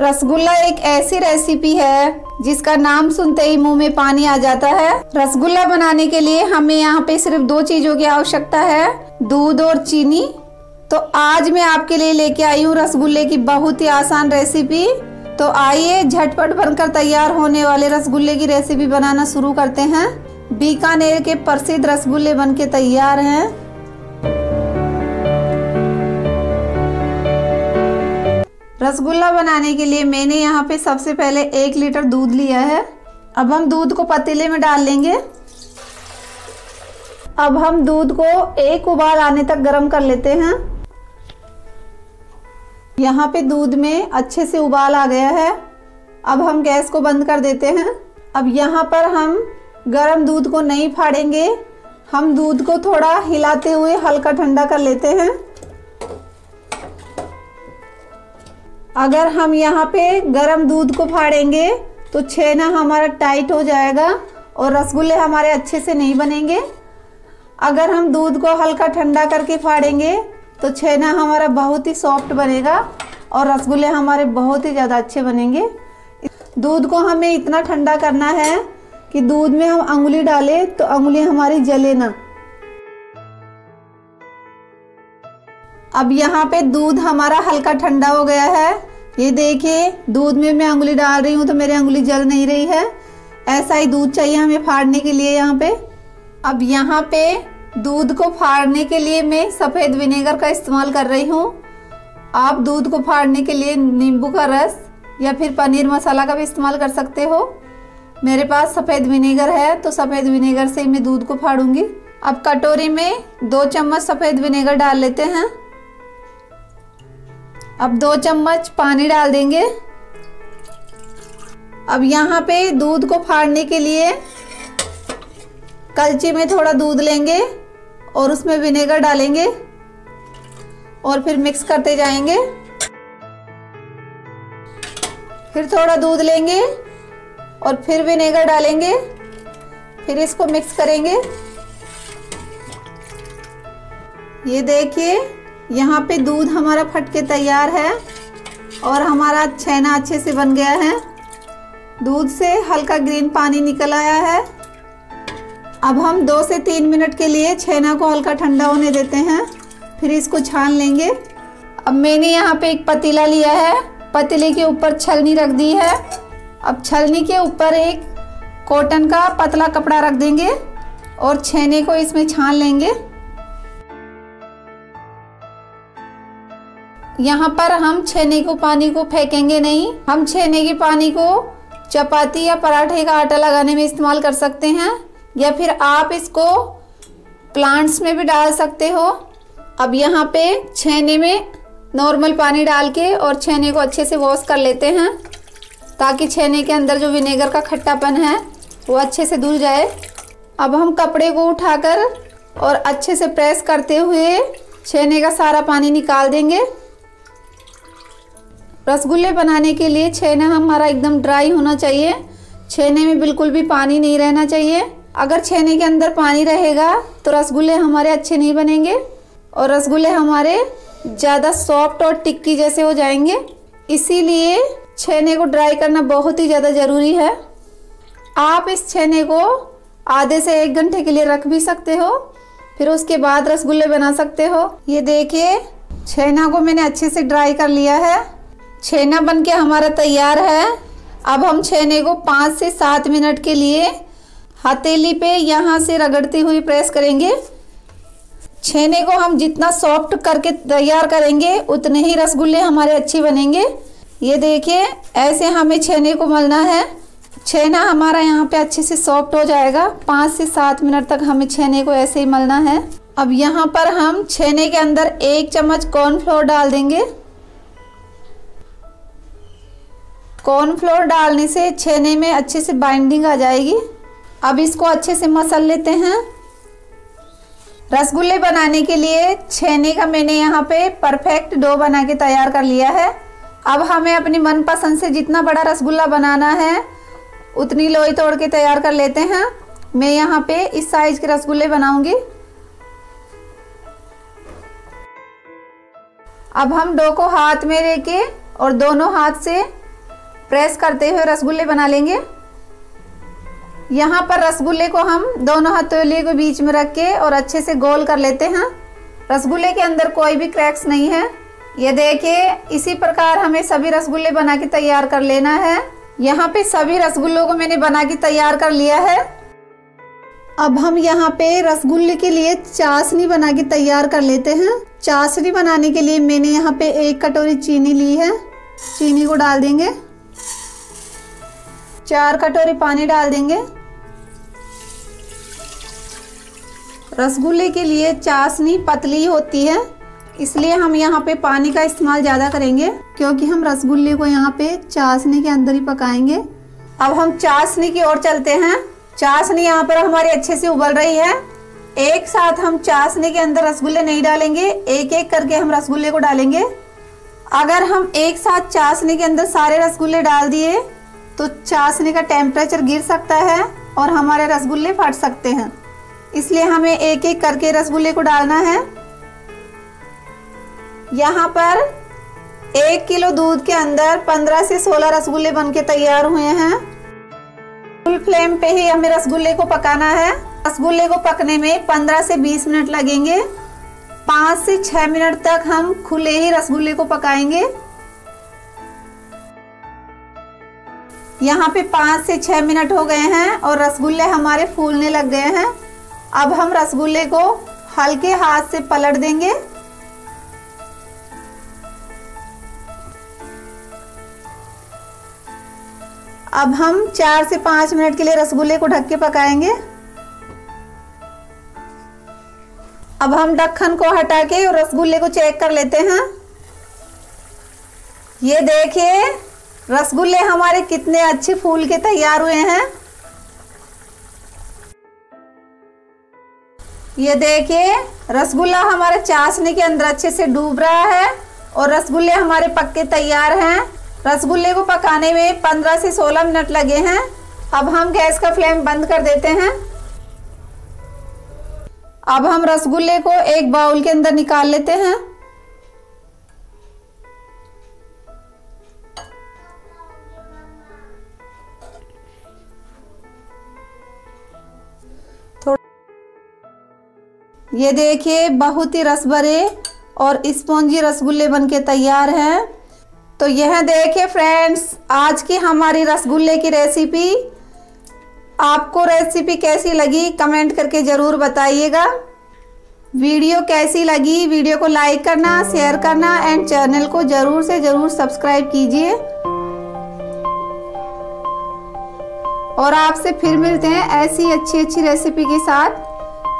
रसगुल्ला एक ऐसी रेसिपी है जिसका नाम सुनते ही मुंह में पानी आ जाता है। रसगुल्ला बनाने के लिए हमें यहाँ पे सिर्फ दो चीज़ों की आवश्यकता है, दूध और चीनी। तो आज मैं आपके लिए लेके आई हूँ रसगुल्ले की बहुत ही आसान रेसिपी। तो आइए झटपट बनकर तैयार होने वाले रसगुल्ले की रेसिपी बनाना शुरू करते हैं। बीकानेर के प्रसिद्ध रसगुल्ले बन के तैयार हैं। रसगुल्ला बनाने के लिए मैंने यहाँ पे सबसे पहले 1 लीटर दूध लिया है। अब हम दूध को पतीले में डाल लेंगे। अब हम दूध को 1 उबाल आने तक गर्म कर लेते हैं। यहाँ पे दूध में अच्छे से उबाल आ गया है। अब हम गैस को बंद कर देते हैं। अब यहाँ पर हम गर्म दूध को नहीं फाड़ेंगे, हम दूध को थोड़ा हिलाते हुए हल्का ठंडा कर लेते हैं। अगर हम यहाँ पे गरम दूध को फाड़ेंगे तो छेना हमारा टाइट हो जाएगा और रसगुल्ले हमारे अच्छे से नहीं बनेंगे। अगर हम दूध को हल्का ठंडा करके फाड़ेंगे तो छेना हमारा बहुत ही सॉफ्ट बनेगा और रसगुल्ले हमारे बहुत ही ज़्यादा अच्छे बनेंगे। दूध को हमें इतना ठंडा करना है कि दूध में हम अंगुली डालें तो अंगुली हमारी जले ना। अब यहाँ पे दूध हमारा हल्का ठंडा हो गया है। ये देखिए, दूध में मैं अंगुली डाल रही हूँ तो मेरी अंगुली जल नहीं रही है। ऐसा ही दूध चाहिए हमें फाड़ने के लिए यहाँ पे। अब यहाँ पे दूध को फाड़ने के लिए मैं सफ़ेद विनेगर का इस्तेमाल कर रही हूँ। आप दूध को फाड़ने के लिए नींबू का रस या फिर पनीर मसाला का भी इस्तेमाल कर सकते हो। मेरे पास सफ़ेद विनेगर है तो सफ़ेद विनेगर से ही मैं दूध को फाड़ूँगी। अब कटोरी में 2 चम्मच सफ़ेद विनेगर डाल लेते हैं। अब 2 चम्मच पानी डाल देंगे। अब यहाँ पे दूध को फाड़ने के लिए कलची में थोड़ा दूध लेंगे और उसमें विनेगर डालेंगे और फिर मिक्स करते जाएंगे। फिर थोड़ा दूध लेंगे और फिर विनेगर डालेंगे, फिर इसको मिक्स करेंगे। ये देखिए, यहाँ पे दूध हमारा फट के तैयार है और हमारा छेना अच्छे से बन गया है। दूध से हल्का ग्रीन पानी निकल आया है। अब हम 2 से 3 मिनट के लिए छेना को हल्का ठंडा होने देते हैं, फिर इसको छान लेंगे। अब मैंने यहाँ पे एक पतीला लिया है, पतीले के ऊपर छलनी रख दी है। अब छलनी के ऊपर एक कॉटन का पतला कपड़ा रख देंगे और छेने को इसमें छान लेंगे। यहाँ पर हम छेने को पानी को फेंकेंगे नहीं, हम छेने के पानी को चपाती या पराठे का आटा लगाने में इस्तेमाल कर सकते हैं या फिर आप इसको प्लांट्स में भी डाल सकते हो। अब यहाँ पे छेने में नॉर्मल पानी डाल के और छेने को अच्छे से वॉश कर लेते हैं ताकि छेने के अंदर जो विनेगर का खट्टापन है वो अच्छे से धुल जाए। अब हम कपड़े को उठाकर और अच्छे से प्रेस करते हुए छेने का सारा पानी निकाल देंगे। रसगुल्ले बनाने के लिए छेना हमारा एकदम ड्राई होना चाहिए, छेने में बिल्कुल भी पानी नहीं रहना चाहिए। अगर छेने के अंदर पानी रहेगा तो रसगुल्ले हमारे अच्छे नहीं बनेंगे और रसगुल्ले हमारे ज़्यादा सॉफ्ट और टिक्की जैसे हो जाएंगे। इसीलिए छेने को ड्राई करना बहुत ही ज़्यादा ज़रूरी है। आप इस छेने को आधे से 1 घंटे के लिए रख भी सकते हो, फिर उसके बाद रसगुल्ले बना सकते हो। ये देखिए, छेना को मैंने अच्छे से ड्राई कर लिया है। छेना बनके हमारा तैयार है। अब हम छेने को 5 से 7 मिनट के लिए हथेली पे यहाँ से रगड़ती हुई प्रेस करेंगे। छेने को हम जितना सॉफ्ट करके तैयार करेंगे उतने ही रसगुल्ले हमारे अच्छे बनेंगे। ये देखिए, ऐसे हमें छेने को मलना है। छेना हमारा यहाँ पे अच्छे से सॉफ्ट हो जाएगा। 5 से 7 मिनट तक हमें छेने को ऐसे ही मलना है। अब यहाँ पर हम छेने के अंदर 1 चम्मच कॉर्नफ्लोर डाल देंगे। कॉर्नफ्लोर डालने से छेने में अच्छे से बाइंडिंग आ जाएगी। अब इसको अच्छे से मसल लेते हैं। रसगुल्ले बनाने के लिए छेने का मैंने यहाँ पे परफेक्ट डो बना के तैयार कर लिया है। अब हमें अपनी मनपसंद से जितना बड़ा रसगुल्ला बनाना है उतनी लोई तोड़ के तैयार कर लेते हैं। मैं यहाँ पे इस साइज के रसगुल्ले बनाऊँगी। अब हम डो को हाथ में लेके और दोनों हाथ से प्रेस करते हुए रसगुल्ले बना लेंगे। यहाँ पर रसगुल्ले को हम दोनों हथेलियों के बीच में रख के और अच्छे से गोल कर लेते हैं। रसगुल्ले के अंदर कोई भी क्रैक्स नहीं है, ये देखिए। इसी प्रकार हमें सभी रसगुल्ले बना के तैयार कर लेना है। यहाँ पे सभी रसगुल्लों को मैंने बना के तैयार कर लिया है। अब हम यहाँ पे रसगुल्ले के लिए चाशनी बना के तैयार कर लेते हैं। चाशनी बनाने के लिए मैंने यहाँ पे 1 कटोरी चीनी ली है, चीनी को डाल देंगे। 4 कटोरी पानी डाल देंगे। रसगुल्ले के लिए चाशनी पतली होती है, इसलिए हम यहाँ पे पानी का इस्तेमाल ज़्यादा करेंगे, क्योंकि हम रसगुल्ले को यहाँ पे चाशनी के अंदर ही पकाएंगे। अब हम चाशनी की ओर चलते हैं। चाशनी यहाँ पर हमारी अच्छे से उबल रही है। एक साथ हम चाशनी के अंदर रसगुल्ले नहीं डालेंगे, एक एक करके हम रसगुल्ले को डालेंगे। अगर हम एक साथ चाशनी के अंदर सारे रसगुल्ले डाल दिए तो चाशनी का टेम्परेचर गिर सकता है और हमारे रसगुल्ले फट सकते हैं, इसलिए हमें एक एक करके रसगुल्ले को डालना है। यहाँ पर 1 किलो दूध के अंदर 15 से 16 रसगुल्ले बनके तैयार हुए हैं। फुल फ्लेम पे ही हमें रसगुल्ले को पकाना है। रसगुल्ले को पकने में 15 से 20 मिनट लगेंगे। 5 से 6 मिनट तक हम खुले ही रसगुल्ले को पकाएंगे। यहाँ पे 5 से 6 मिनट हो गए हैं और रसगुल्ले हमारे फूलने लग गए हैं। अब हम रसगुल्ले को हल्के हाथ से पलट देंगे। अब हम 4 से 5 मिनट के लिए रसगुल्ले को ढक के पकाएंगे। अब हम ढक्कन को हटा के और रसगुल्ले को चेक कर लेते हैं। ये देखिए, रसगुल्ले हमारे कितने अच्छे फूल के तैयार हुए हैं। ये देखिए, रसगुल्ला हमारे चाशनी के अंदर अच्छे से डूब रहा है और रसगुल्ले हमारे पक्के तैयार हैं। रसगुल्ले को पकाने में 15 से 16 मिनट लगे हैं। अब हम गैस का फ्लेम बंद कर देते हैं। अब हम रसगुल्ले को एक बाउल के अंदर निकाल लेते हैं। ये देखिए, बहुत ही रस भरे और स्पॉन्जी रसगुल्ले बनके तैयार हैं। तो यह देखिए फ्रेंड्स, आज की हमारी रसगुल्ले की रेसिपी। आपको रेसिपी कैसी लगी कमेंट करके ज़रूर बताइएगा। वीडियो कैसी लगी, वीडियो को लाइक करना, शेयर करना एंड चैनल को ज़रूर से ज़रूर सब्सक्राइब कीजिए। और आपसे फिर मिलते हैं ऐसी अच्छी अच्छी रेसिपी के साथ।